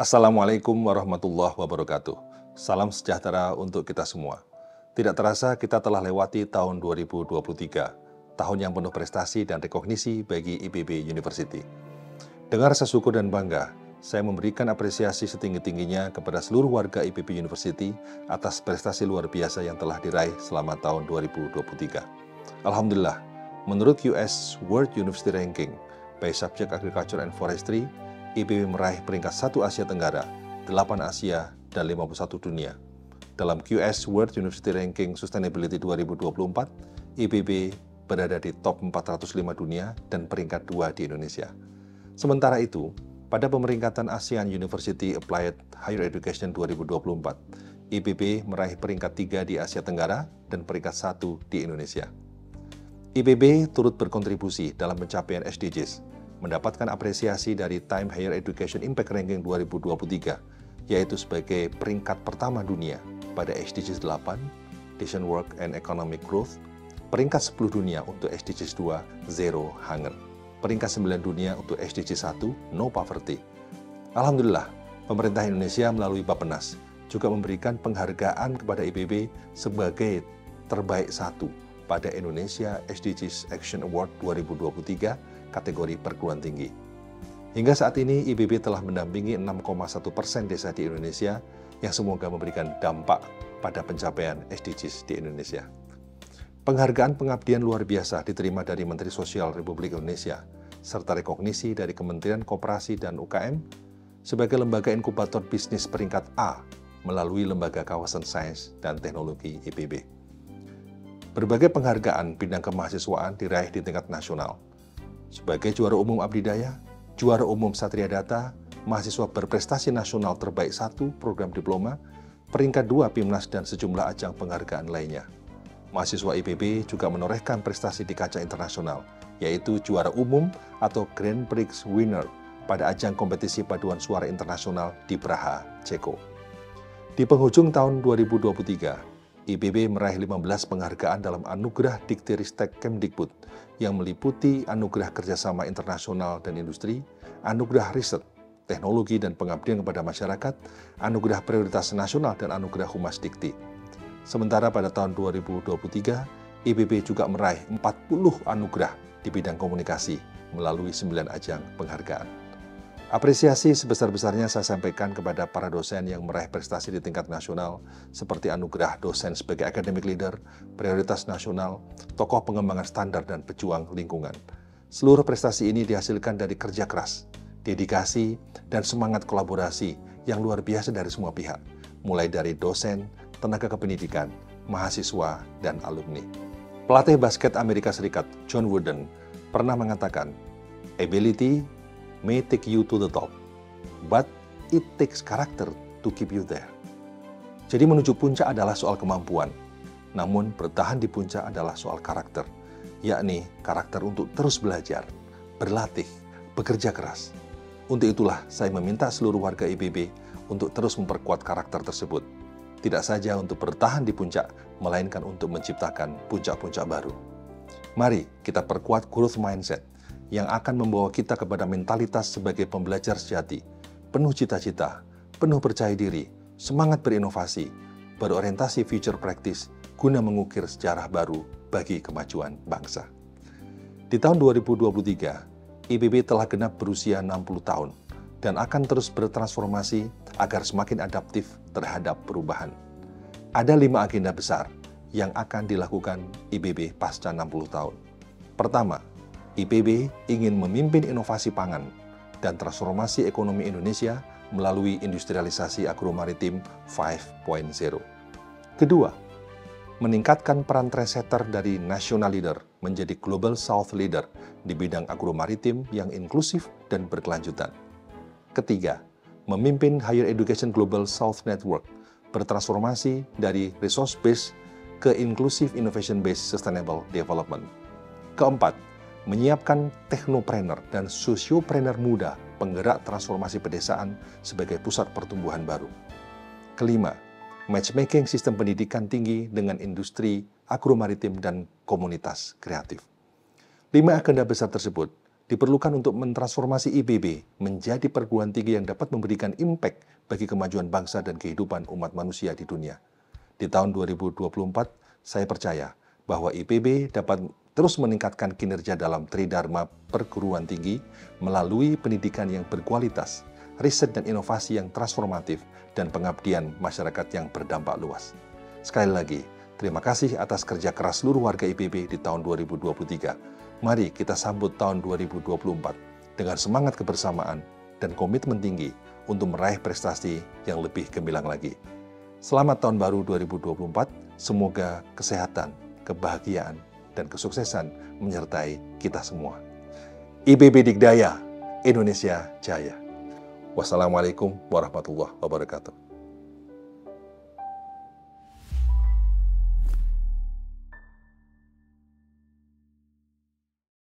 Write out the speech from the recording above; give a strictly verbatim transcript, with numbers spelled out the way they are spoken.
Assalamualaikum warahmatullahi wabarakatuh. Salam sejahtera untuk kita semua. Tidak terasa kita telah lewati tahun dua ribu dua puluh tiga, tahun yang penuh prestasi dan rekognisi bagi I P B University. Dengan rasa syukur dan bangga, saya memberikan apresiasi setinggi-tingginya kepada seluruh warga I P B University atas prestasi luar biasa yang telah diraih selama tahun dua ribu dua puluh tiga. Alhamdulillah, menurut Q S World University Ranking, by subject Agriculture and Forestry, I P B meraih peringkat satu Asia Tenggara, delapan Asia, dan lima puluh satu dunia. Dalam Q S World University Ranking Sustainability dua ribu dua puluh empat, I P B berada di top empat ratus lima dunia dan peringkat dua di Indonesia. Sementara itu, pada pemeringkatan ASEAN University Applied Higher Education dua ribu dua puluh empat, I P B meraih peringkat tiga di Asia Tenggara dan peringkat satu di Indonesia. I P B turut berkontribusi dalam pencapaian S D Gs, mendapatkan apresiasi dari Time Higher Education Impact Ranking dua ribu dua puluh tiga, yaitu sebagai peringkat pertama dunia pada S D Gs delapan, Decent Work and Economic Growth, peringkat sepuluh dunia untuk S D Gs dua, Zero Hunger, peringkat sembilan dunia untuk S D Gs satu, No Poverty. Alhamdulillah, pemerintah Indonesia melalui Bappenas juga memberikan penghargaan kepada I P B sebagai terbaik satu pada Indonesia S D Gs Action Award dua ribu dua puluh tiga kategori perguruan tinggi. Hingga saat ini, I P B telah mendampingi enam koma satu persen desa di Indonesia yang semoga memberikan dampak pada pencapaian S D Gs di Indonesia. Penghargaan pengabdian luar biasa diterima dari Menteri Sosial Republik Indonesia, serta rekognisi dari Kementerian Koperasi dan U K M sebagai lembaga inkubator bisnis peringkat A melalui Lembaga Kawasan Sains dan Teknologi I P B. Berbagai penghargaan bidang kemahasiswaan diraih di tingkat nasional. Sebagai juara umum Abdidaya, juara umum Satria Data, mahasiswa berprestasi nasional terbaik satu program diploma, peringkat dua PIMNAS, dan sejumlah ajang penghargaan lainnya. Mahasiswa I P B juga menorehkan prestasi di kancah internasional, yaitu juara umum atau Grand Prix Winner pada ajang kompetisi paduan suara internasional di Praha, Ceko. Di penghujung tahun dua ribu dua puluh tiga, I P B meraih lima belas penghargaan dalam anugerah Dikti Ristek Kemdikbud, yang meliputi anugerah kerjasama internasional dan industri, anugerah riset, teknologi dan pengabdian kepada masyarakat, anugerah prioritas nasional, dan anugerah humas Dikti. Sementara pada tahun dua ribu dua puluh tiga, I P B juga meraih empat puluh anugerah di bidang komunikasi melalui sembilan ajang penghargaan. Apresiasi sebesar-besarnya saya sampaikan kepada para dosen yang meraih prestasi di tingkat nasional, seperti anugerah dosen sebagai academic leader, prioritas nasional, tokoh pengembangan standar, dan pejuang lingkungan. Seluruh prestasi ini dihasilkan dari kerja keras, dedikasi, dan semangat kolaborasi yang luar biasa dari semua pihak, mulai dari dosen, tenaga kependidikan, mahasiswa, dan alumni. Pelatih basket Amerika Serikat, John Wooden, pernah mengatakan, "Ability may take you to the top, but it takes character to keep you there." Jadi menuju puncak adalah soal kemampuan, namun bertahan di puncak adalah soal karakter, yakni karakter untuk terus belajar, berlatih, bekerja keras. Untuk itulah saya meminta seluruh warga I P B untuk terus memperkuat karakter tersebut. Tidak saja untuk bertahan di puncak, melainkan untuk menciptakan puncak-puncak baru. Mari kita perkuat growth mindset yang akan membawa kita kepada mentalitas sebagai pembelajar sejati, penuh cita-cita, penuh percaya diri, semangat berinovasi, berorientasi future practice, guna mengukir sejarah baru bagi kemajuan bangsa. Di tahun dua ribu dua puluh tiga, I P B telah genap berusia enam puluh tahun dan akan terus bertransformasi agar semakin adaptif terhadap perubahan. Ada lima agenda besar yang akan dilakukan I P B pasca enam puluh tahun. Pertama, I P B ingin memimpin inovasi pangan dan transformasi ekonomi Indonesia melalui industrialisasi agromaritim lima titik nol. Kedua, meningkatkan peran trendsetter dari national leader menjadi global south leader di bidang agromaritim yang inklusif dan berkelanjutan. Ketiga, memimpin Higher Education Global South Network bertransformasi dari resource-based ke inclusive innovation-based sustainable development. Keempat, menyiapkan teknopreneur dan sociopreneur muda penggerak transformasi pedesaan sebagai pusat pertumbuhan baru. Kelima, matchmaking sistem pendidikan tinggi dengan industri agromaritim dan komunitas kreatif. Lima agenda besar tersebut diperlukan untuk mentransformasi I P B menjadi perguruan tinggi yang dapat memberikan impact bagi kemajuan bangsa dan kehidupan umat manusia di dunia. Di tahun dua ribu dua puluh empat, saya percaya bahwa I P B dapat terus meningkatkan kinerja dalam tridharma perguruan tinggi melalui pendidikan yang berkualitas, riset dan inovasi yang transformatif, dan pengabdian masyarakat yang berdampak luas. Sekali lagi, terima kasih atas kerja keras seluruh warga I P B di tahun dua ribu dua puluh tiga. Mari kita sambut tahun dua ribu dua puluh empat dengan semangat kebersamaan dan komitmen tinggi untuk meraih prestasi yang lebih gemilang lagi. Selamat tahun baru dua ribu dua puluh empat, semoga kesehatan, kebahagiaan, dan kesuksesan menyertai kita semua. I P B Dikdaya, Indonesia Jaya. Wassalamualaikum warahmatullahi wabarakatuh.